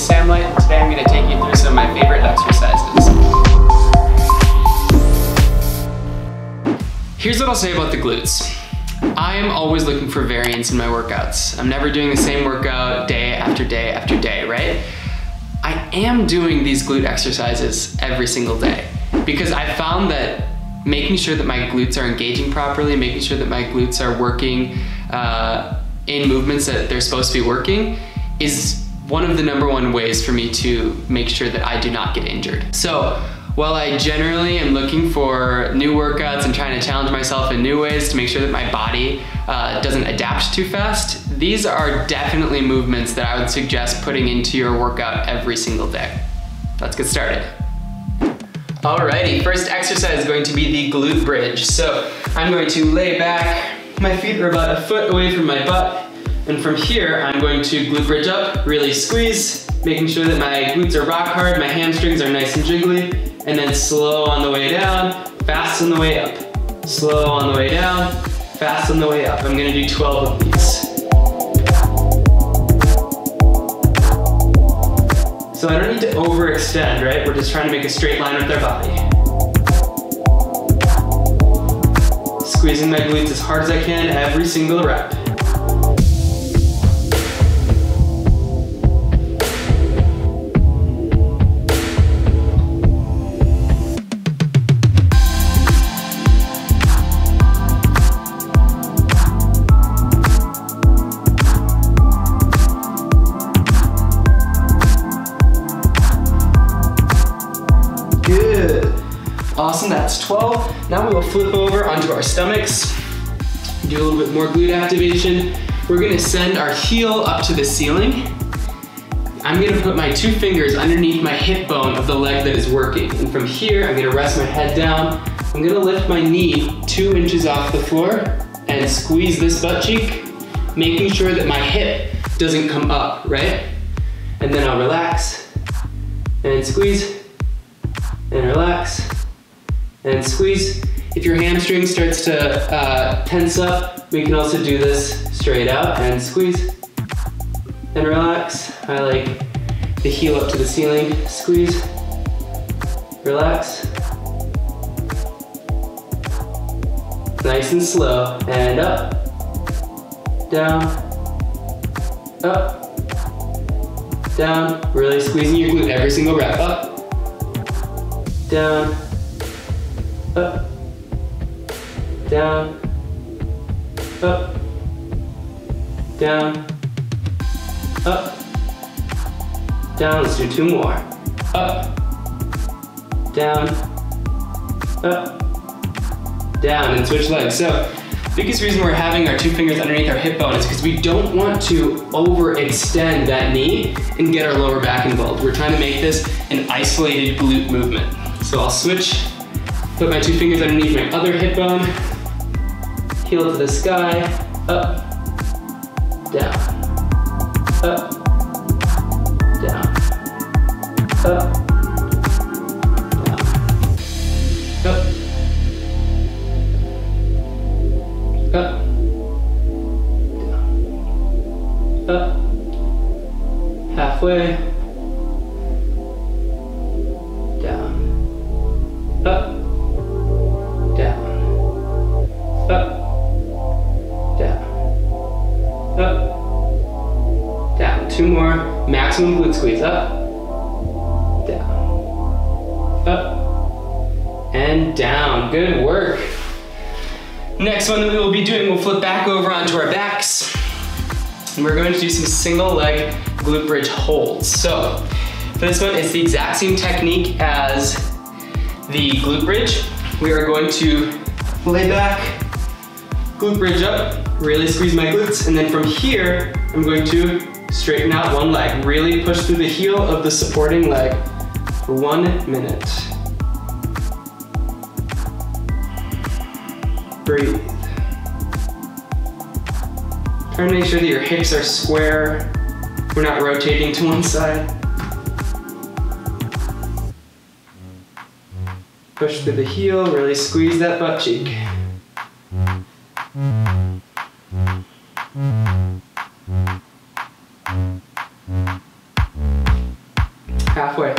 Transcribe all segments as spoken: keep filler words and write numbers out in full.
is Sam Leicht, and today I'm going to take you through some of my favorite exercises. Here's what I'll say about the glutes. I am always looking for variance in my workouts. I'm never doing the same workout day after day after day, right? I am doing these glute exercises every single day because I found that making sure that my glutes are engaging properly, making sure that my glutes are working uh, in movements that they're supposed to be working is one of the number one ways for me to make sure that I do not get injured. So while I generally am looking for new workouts and trying to challenge myself in new ways to make sure that my body uh, doesn't adapt too fast, these are definitely movements that I would suggest putting into your workout every single day. Let's get started. Alrighty, first exercise is going to be the glute bridge. So I'm going to lay back, my feet are about a foot away from my butt, and from here I'm going to glute bridge up, really squeeze, making sure that my glutes are rock hard, my hamstrings are nice and jiggly, and then slow on the way down, fast on the way up, slow on the way down, fast on the way up. I'm going to do twelve of these. So I don't need to overextend, right? We're just trying to make a straight line with our body. Squeezing my glutes as hard as I can every single rep. Awesome, that's twelve. Now we will flip over onto our stomachs, do a little bit more glute activation. We're gonna send our heel up to the ceiling. I'm gonna put my two fingers underneath my hip bone of the leg that is working. And from here, I'm gonna rest my head down. I'm gonna lift my knee two inches off the floor and squeeze this butt cheek, making sure that my hip doesn't come up, right? And then I'll relax and squeeze and relax. And squeeze. If your hamstring starts to uh, tense up, we can also do this straight out and squeeze and relax. I like the heel up to the ceiling, squeeze, relax. Nice and slow, and up, down, up, down. Really squeezing your glute every single rep, up, down, up, down, up, down, up, down. Let's do two more. Up, down, up, down, and switch legs. So the biggest reason we're having our two fingers underneath our hip bone is because we don't want to overextend that knee and get our lower back involved. We're trying to make this an isolated glute movement. So I'll switch. Put my two fingers underneath my other hip bone, heel to the sky, up, down, up, down, up, down, up, up, down, up, halfway, down, up, up, down, two more, maximum glute squeeze, up, down, up, and down, good work. Next one that we will be doing, we'll flip back over onto our backs, and we're going to do some single leg glute bridge holds. So for this one, it's the exact same technique as the glute bridge. We are going to lay back, glute bridge up, really squeeze my glutes, and then from here, I'm going to straighten out one leg. Really push through the heel of the supporting leg for one minute. Breathe. Try to make sure that your hips are square. We're not rotating to one side. Push through the heel, really squeeze that butt cheek. halfway.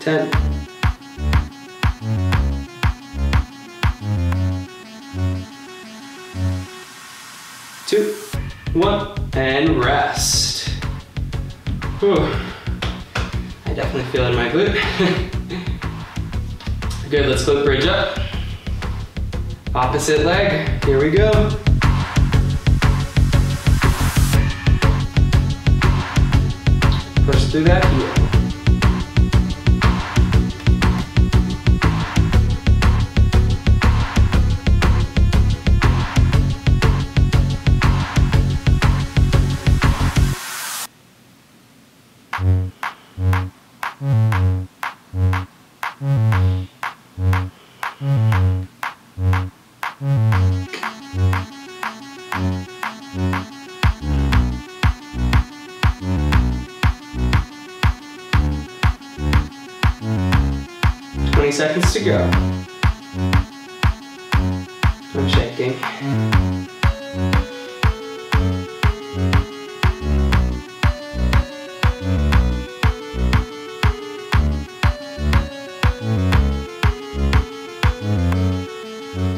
ten. Two, one, and rest. Whew. I definitely feel it in my glute. Good, let's flip bridge up. Opposite leg, here we go. Push through that heel. Seconds to go. I'm shaking.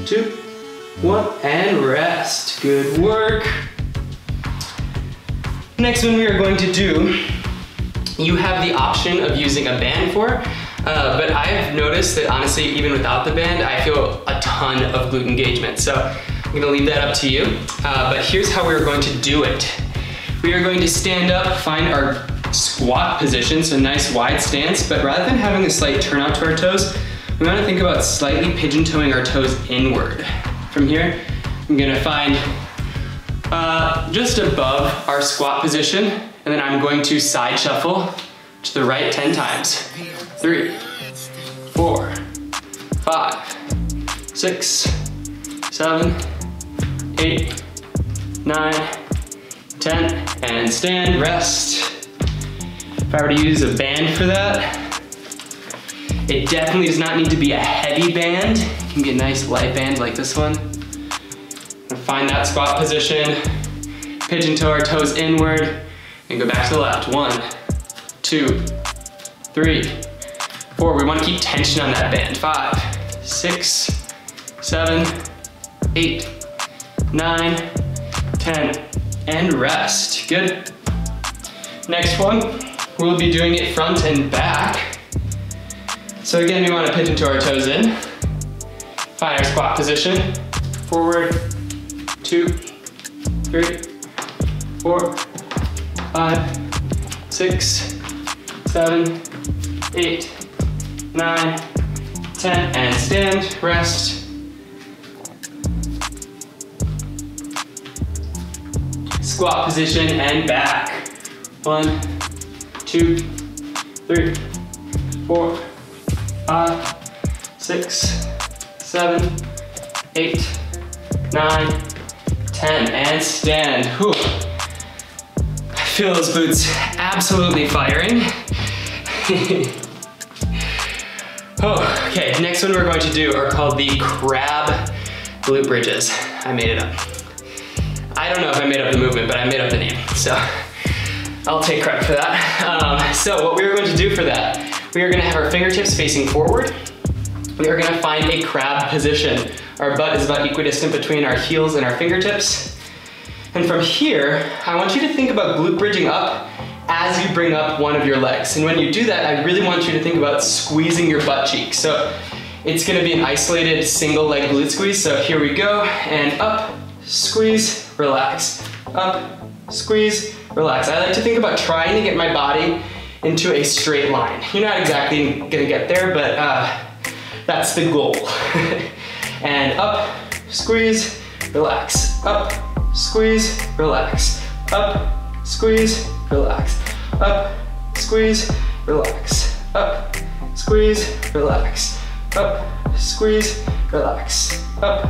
Two, one, and rest. Good work. Next one we are going to do, you have the option of using a band for. Uh, but I've noticed that honestly, even without the band, I feel a ton of glute engagement. So I'm gonna leave that up to you. Uh, but here's how we're going to do it. We are going to stand up, find our squat position, so nice wide stance, but rather than having a slight turn out to our toes, we wanna think about slightly pigeon toeing our toes inward. From here, I'm gonna find uh, just above our squat position, and then I'm going to side shuffle to the right ten times. Three, four, five, six, seven, eight, nine, ten, and stand, rest. If I were to use a band for that, it definitely does not need to be a heavy band. You can get a nice light band like this one. And find that squat position, pigeon toe our toes inward, and go back to the left. One, two, three, four, we wanna keep tension on that band. Five, six, seven, eight, nine, ten, and rest. Good. Next one, we'll be doing it front and back. So again, we wanna pigeon toe our toes in. Find our squat position. Forward, two, three, four, five, six, seven, eight, nine, ten, and stand, rest. Squat position and back. One, two, three, four, five, six, seven, eight, nine, ten, and stand. Whew. I feel those glutes absolutely firing. Oh, okay, next one we're going to do are called the crab glute bridges. I made it up. I don't know if I made up the movement, but I made up the name, so I'll take credit for that. Um, so what we're going to do for that, we are gonna have our fingertips facing forward. We are gonna find a crab position. Our butt is about equidistant between our heels and our fingertips. And from here, I want you to think about glute bridging up as you bring up one of your legs. And when you do that, I really want you to think about squeezing your butt cheek. So it's gonna be an isolated single leg glute squeeze. So here we go, and up, squeeze, relax. Up, squeeze, relax. I like to think about trying to get my body into a straight line. You're not exactly gonna get there, but uh, that's the goal. And up, squeeze, relax. Up, squeeze, relax. Up, squeeze, relax. Up, squeeze, relax. Up, squeeze, relax. Up, squeeze, relax. Up,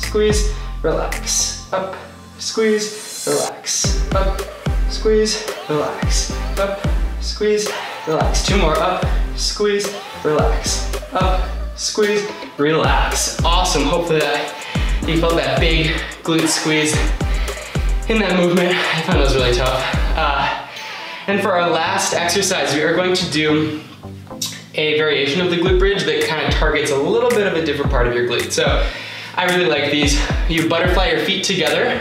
squeeze, relax. Up, squeeze, relax. Up, squeeze, relax, up, squeeze, relax. Two more, up, squeeze, relax, up, squeeze, relax. Awesome, hopefully that you felt that big glute squeeze in that movement. I found those really tough. Uh, and for our last exercise, we are going to do a variation of the glute bridge that kind of targets a little bit of a different part of your glute. So I really like these. You butterfly your feet together,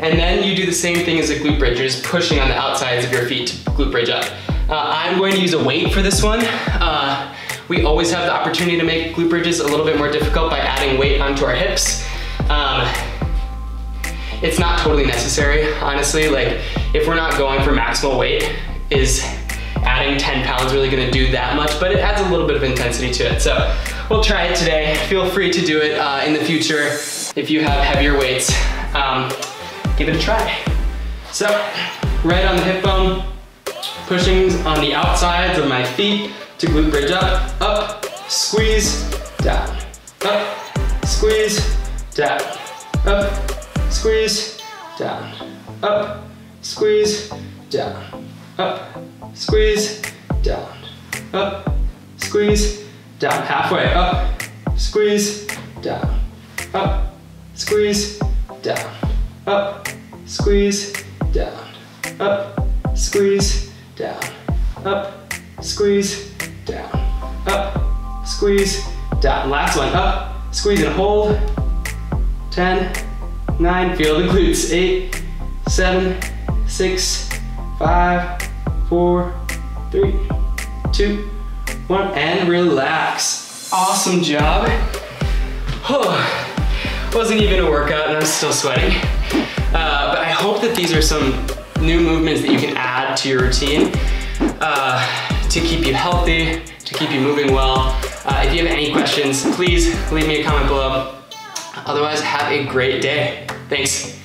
and then you do the same thing as a glute bridge. You're just pushing on the outsides of your feet to glute bridge up. Uh, I'm going to use a weight for this one. Uh, we always have the opportunity to make glute bridges a little bit more difficult by adding weight onto our hips. Um, it's not totally necessary, honestly. Like, if we're not going for maximal weight, is adding ten pounds really gonna do that much? But it adds a little bit of intensity to it. So we'll try it today. Feel free to do it uh, in the future if you have heavier weights. Um, give it a try. So right on the hip bone, pushing on the outsides of my feet to glute bridge up, up, squeeze, down, up, squeeze, down, up, squeeze, down, up, squeeze, down, up, squeeze, down, up, squeeze, down. Halfway, up, squeeze, down, up, squeeze, down, up, squeeze, down, up, squeeze, down, up, squeeze, down, up, squeeze, down. Last one, up, squeeze and hold. ten, nine, feel the glutes. eight, seven, six, five, four, three, two, one, and relax. Awesome job. Oh, wasn't even a workout and I'm still sweating. Uh, but I hope that these are some new movements that you can add to your routine uh, to keep you healthy, to keep you moving well. Uh, if you have any questions, please leave me a comment below. Otherwise, have a great day. Thanks.